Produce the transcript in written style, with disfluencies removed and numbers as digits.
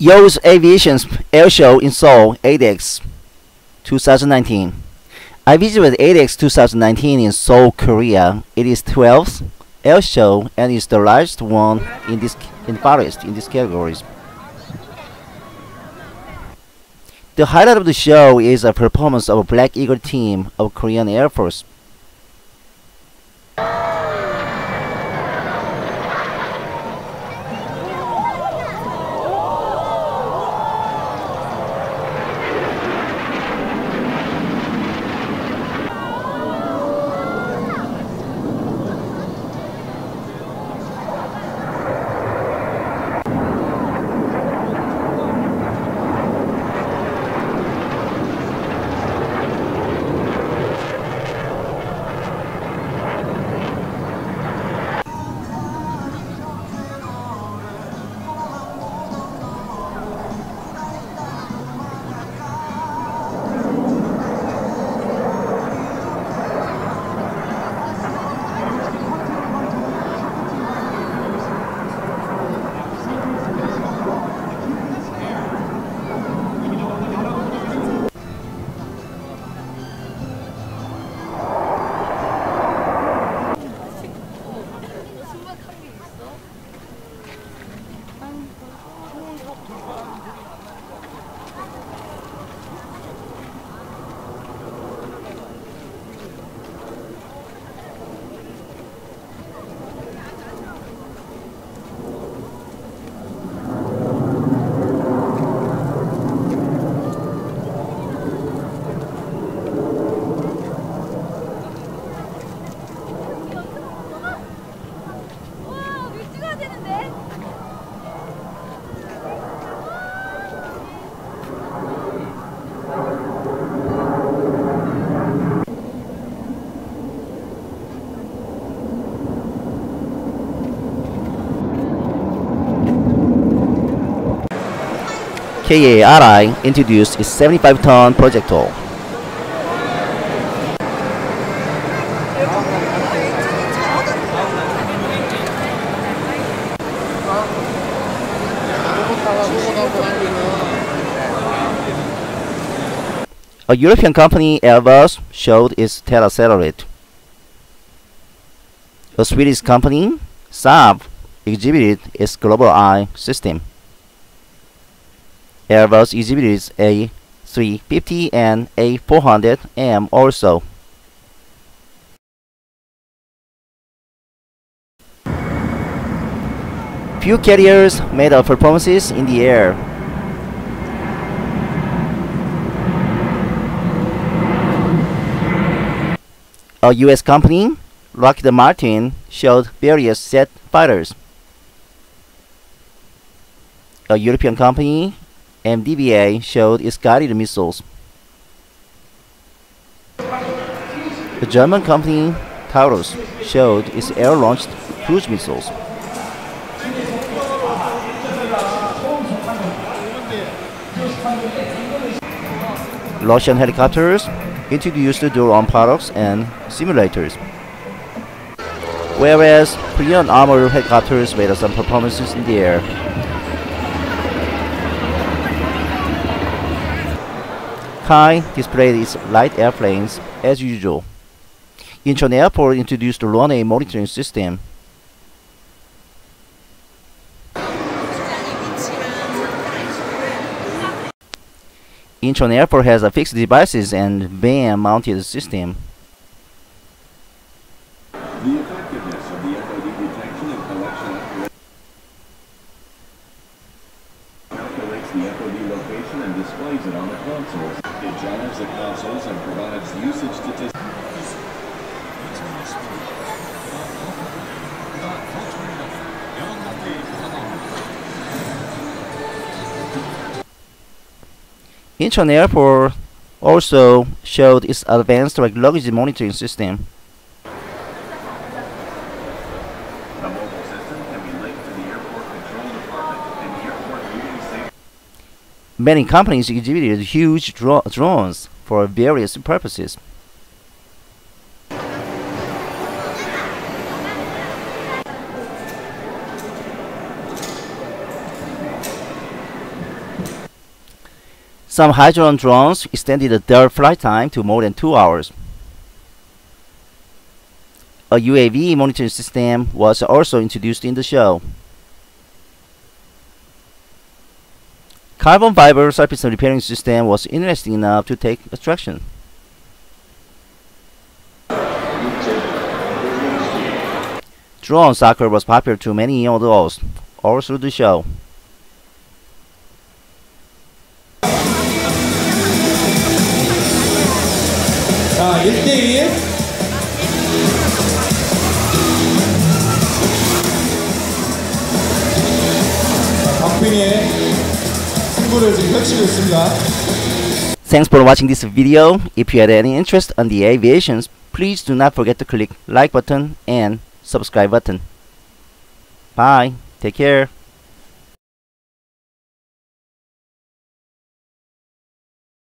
Yeo's Aviation's Air Show in Seoul, ADEX 2019. I visited ADEX 2019 in Seoul, Korea. It is 12th air show and is the largest one in Paris in this categories. The highlight of the show is a performance of a Black Eagle team of Korean Air Force. KARI introduced its 75-ton projectile. A European company, Airbus, showed its Terra Sat. A Swedish company, Saab, exhibited its Global Eye system. Airbus exhibited A350 and A400M also. Few carriers made up performances in the air. A US company, Lockheed Martin, showed various jet fighters. A European company, MDBA, showed its guided missiles. The German company Taurus showed its air-launched cruise missiles. Russian helicopters introduced their own products and simulators, whereas Korean armored helicopters made some performances in the air. Kai displayed its light airplanes as usual. Incheon Airport introduced the runway monitoring system. Incheon Airport has a fixed devices and van-mounted system. Incheon Airport also showed its advanced luggage monitoring system. The mobile system can be linked to the airport control department and the airport moving safety. Many companies exhibited huge drones for various purposes. Some hydrogen drones extended their flight time to more than 2 hours. A UAV monitoring system was also introduced in the show. Carbon fiber surface repairing system was interesting enough to take attraction. Drone soccer was popular to many adults all through the show. Thanks for watching this video. If you had any interest in the aviation, please do not forget to click like button and subscribe button. Bye. Take care.